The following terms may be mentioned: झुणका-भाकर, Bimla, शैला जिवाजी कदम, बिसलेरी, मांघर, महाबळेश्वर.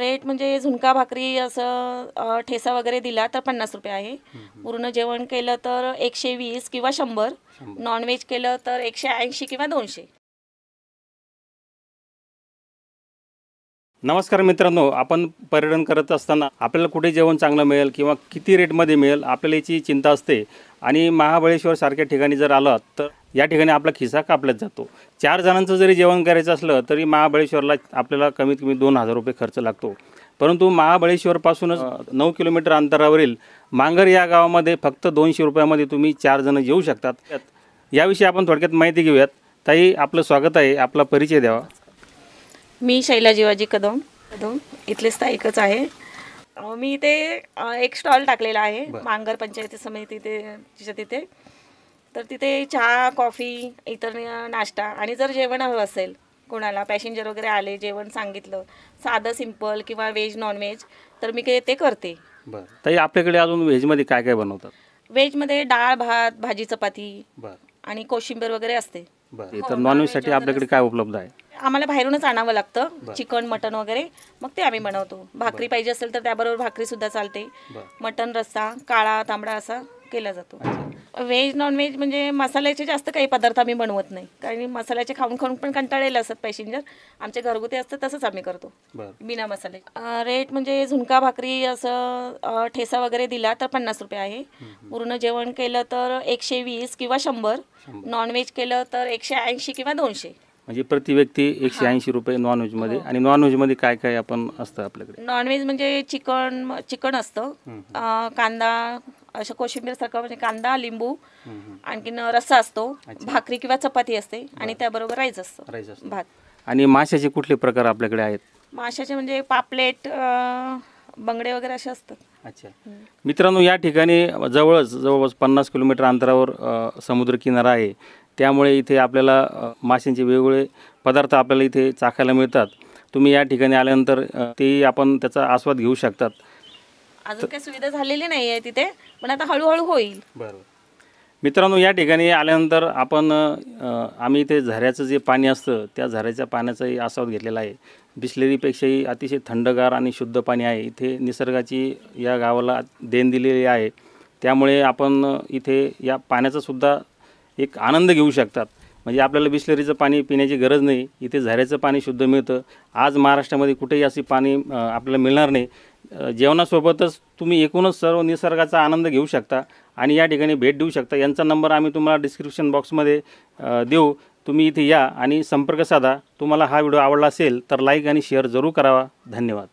Rate म्हणजे झुणका भाकरी असं ठेसा वगैरे दिला तर 50 रुपये आहे. पूर्ण जेवण केलं तर 120 किंवा 100. नॉनव्हेज केलं तर 180 किंवा 200. नमस्कार मित्रांनो, आपण पर्यटन करत असताना आपल्याला कुठे जेवण चांगलं मिळेल किंवा किती रेटमध्ये मिळेल आपल्याला याची चिंता असते. आणि महाबळेश्वर सारख्या ठिकाणी जर आलात तर या ठिकाणी आपला खिसा कापलाच जातो. 4 जणांचं जरी जेवण करायचं असलं तरी महाबळेश्वरला आपल्याला कमीत कमी 2000 रुपये खर्च लागतो. परंतु महाबळेश्वरपासूनच 9 किलोमीटर अंतरावरील मांगर या गावामध्ये फक्त 200 रुपयामध्ये तुम्ही 4 जण येऊ शकतात. याविषयी आपण थोडक्यात माहिती घेऊयात. ताई, आपलं स्वागत आहे, आपला परिचय द्यावा. मी शैला जिवाजी कदम इथले स्थायिकच आहे. मी इथे एक स्टॉल टाकलेला आहे मांगर पंचायती समिती तिथे. तर तिथे चहा, कॉफी, इतर नाश्ता आणि जर जेवण हवं असेल, कोणाला पॅसेंजर वगैरे आले, जेवण सांगितलं साधं सिंपल किंवा व्हेज नॉनव्हेज, तर मी ते करते. बरं, ताई आपल्याकडे अजून व्हेजमध्ये काय काय बनवतात? व्हेजमध्ये डाळ भात, भाजी, चपाती आणि कोशिंबीर वगैरे असते. तर नॉनव्हेजसाठी आपल्याकडे काय उपलब्ध आहे? आम्हाला बाहेरूनच आणावं लागतं, चिकन मटन वगैरे, मग ते आम्ही बनवतो. भाकरी पाहिजे असेल तर त्याबरोबर भाकरी सुद्धा चालते. मटन रस्सा, काळा तांबडा असा केला जातो. व्हेज नॉनव्हेज म्हणजे मसाल्याचे जास्त काही पदार्थ आम्ही बनवत नाही, कारण मसाल्याचे खाऊन खाऊन पण कंटाळलेले असतात पॅसेंजर. आमचे घरगुती असतं तसंच आम्ही करतो बिना मसाल्याचे. रेट म्हणजे झुणका भाकरी असं ठेसा वगैरे दिला तर 50 रुपये आहे. पूर्ण जेवण केलं तर 120 किंवा 100. नॉनव्हेज केलं तर 180 किंवा 200. म्हणजे प्रति व्यक्ती 180 रुपये नॉनव्हेज मध्ये. आणि नॉनव्हेज मध्ये काय काय आपण असतं आपल्याकडे? नॉनव्हेज म्हणजे चिकन असतं, कांदा अशा कोशिंबीर सारखं, म्हणजे कांदा लिंबू, आणखीन रस्सा असतो, भाकरी किंवा चपाती असते आणि त्याबरोबर राईस असतो, भात. आणि माशाचे कुठले प्रकार आपल्याकडे आहेत? माशाचे म्हणजे पापलेट, बंगडे वगैरे असे असतात. अच्छा मित्रांनो, या ठिकाणी जवळपास 50 किलोमीटर अंतरावर समुद्रकिनारा आहे, त्यामुळे इथे आपल्याला माशांचे वेगवेगळे पदार्थ आपल्याला इथे चाखायला मिळतात. तुम्ही या ठिकाणी आल्यानंतर ते आपण त्याचा आस्वाद घेऊ शकतात. अजून काही सुविधा झालेली नाही आहे तिथे, पण आता हळूहळू होईल. बरोबर मित्रांनो, या ठिकाणी आल्यानंतर आम्ही इथे झऱ्याचं जे पाणी असतं त्या झऱ्याच्या पाण्याचाही आस्वाद घेतलेला आहे. बिसलेरीपेक्षाही अतिशय थंडगार आणि शुद्ध पाणी आहे. इथे निसर्गाची या गावाला देण दिलेली आहे, त्यामुळे आपण इथे या पाण्याचासुद्धा एक आनंद घेऊ शकतात. म्हणजे आपल्याला बिसलेरीचं पाणी पिण्याची गरज नाही, इथे झऱ्याचं पाणी शुद्ध मिळतं. आज महाराष्ट्रामध्ये कुठेही असे पाणी आपल्याला मिळणार नाही. जेवणासोबतच तुम्ही एकूणच सर्व निसर्गाचा आनंद घेऊ शकता आणि या ठिकाणी भेट देऊ शकता. यांचा नंबर आम्ही तुम्हाला डिस्क्रिप्शन बॉक्समध्ये देऊ. तुम्ही इथे या आणि संपर्क साधा. तुम्हाला हा व्हिडिओ आवडला असेल तर लाईक आणि शेअर जरूर करावा. धन्यवाद.